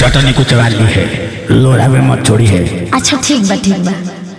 चटनी कुचवाली है, लोड़ा में मत छोड़ी है। अच्छा ठीक बा